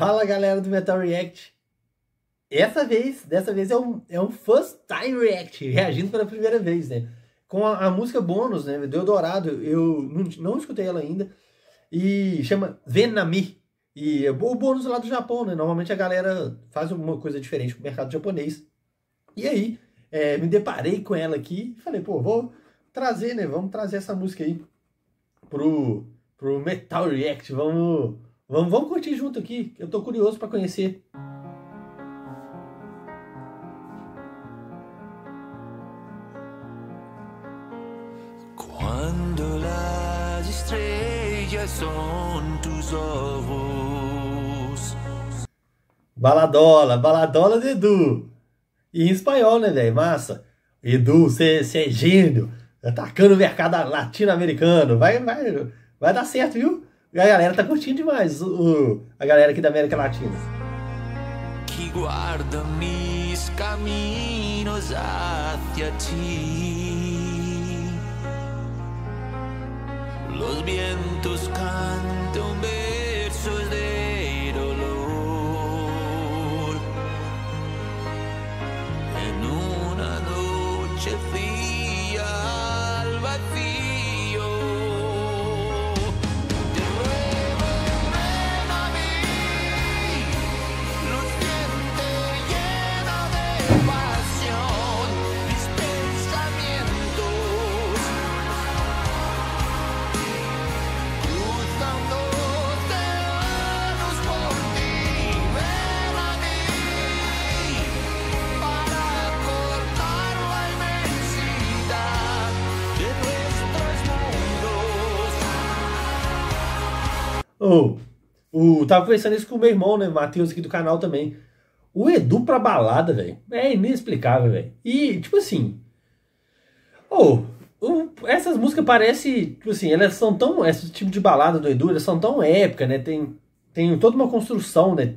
Fala galera do Metal React. Dessa vez é um first time react, reagindo pela primeira vez, né? Com a música bônus, né, do Eldorado, eu não escutei ela ainda, e chama Ven a Mí, e é o bônus lá do Japão, né? Normalmente a galera faz alguma coisa diferente pro mercado japonês, e aí me deparei com ela aqui, falei, pô, vou trazer, né, vamos trazer essa música aí pro Metal React, vamos curtir junto aqui, eu tô curioso pra conhecer. Quando las estrellas son tus ojos. Baladola do Edu. E em espanhol, né, velho? Massa. Edu, você é gênio. Atacando o mercado latino-americano. Vai dar certo, viu? E a galera tá curtindo demais a galera aqui da América Latina. Que guarda mis caminos hacia ti. Los vientos cantam versos de dolor. En una noche fría al vacío. Tava conversando isso com o meu irmão, né, Matheus, aqui do canal também. O Edu pra balada, velho, é inexplicável, velho. E, tipo assim, essas músicas parecem, tipo assim, elas são tão, esse tipo de balada do Edu, elas são tão épicas, né, tem toda uma construção, né,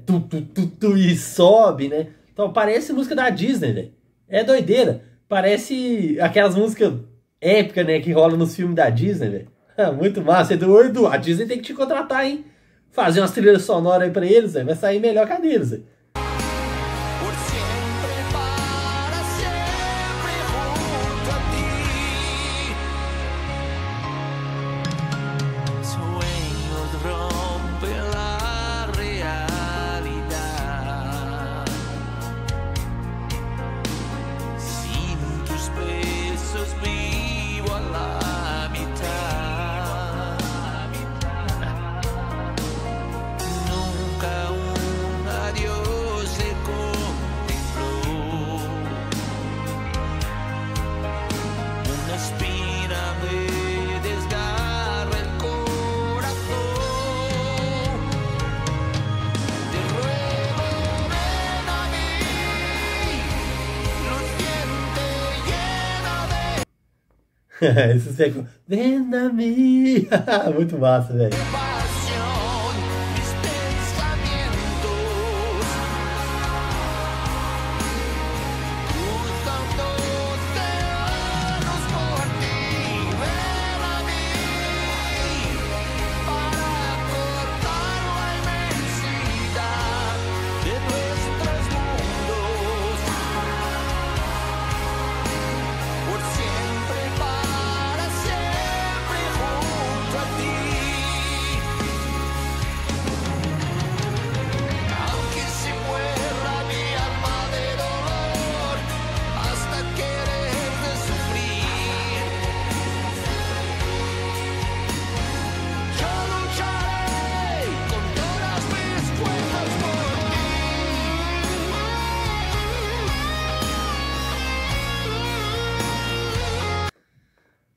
e sobe, né. Então parece música da Disney, velho, é doideira. Parece aquelas músicas épicas, né, que rolam nos filmes da Disney, velho. Muito massa, Edu, a Disney tem que te contratar, hein? Fazer umas trilhas sonoras aí pra eles, vai sair melhor que a deles, véio. Esse século. Ven a Mí. Muito massa, velho.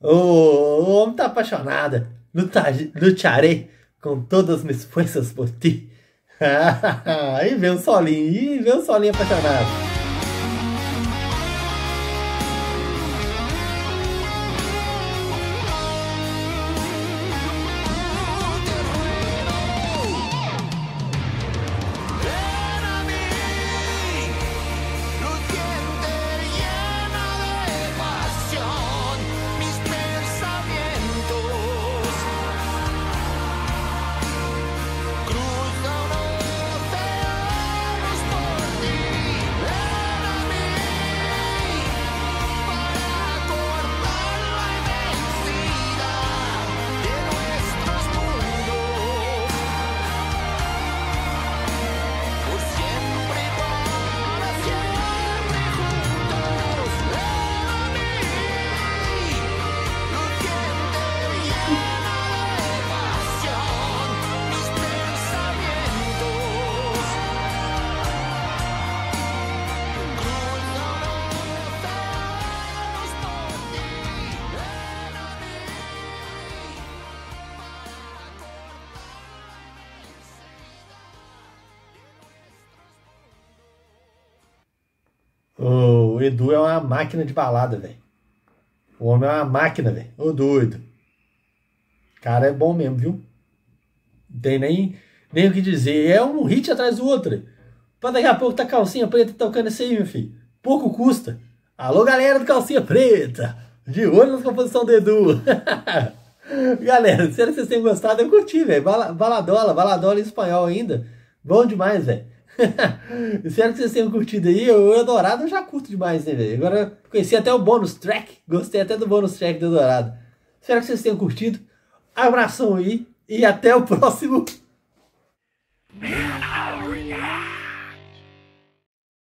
O homem tá apaixonada. Lucharei com todas minhas forças por ti. Aí vem um solinho. E vem um solinho apaixonado. O Edu é uma máquina de balada, velho. O homem é uma máquina, velho. Ô doido. O cara é bom mesmo, viu? Não tem nem o que dizer. É um hit atrás do outro. Pra daqui a pouco tá Calcinha Preta tocando isso aí, meu filho. Pouco custa. Alô, galera do Calcinha Preta. De olho na composição do Edu. Galera, se vocês têm gostado, eu curti, velho. Baladola em espanhol ainda. Bom demais, velho. Espero que vocês tenham curtido aí. O Eldorado eu já curto demais, né, velho? Agora conheci até o bônus track. Gostei até do bônus track do Eldorado. Espero que vocês tenham curtido. Abração aí e até o próximo.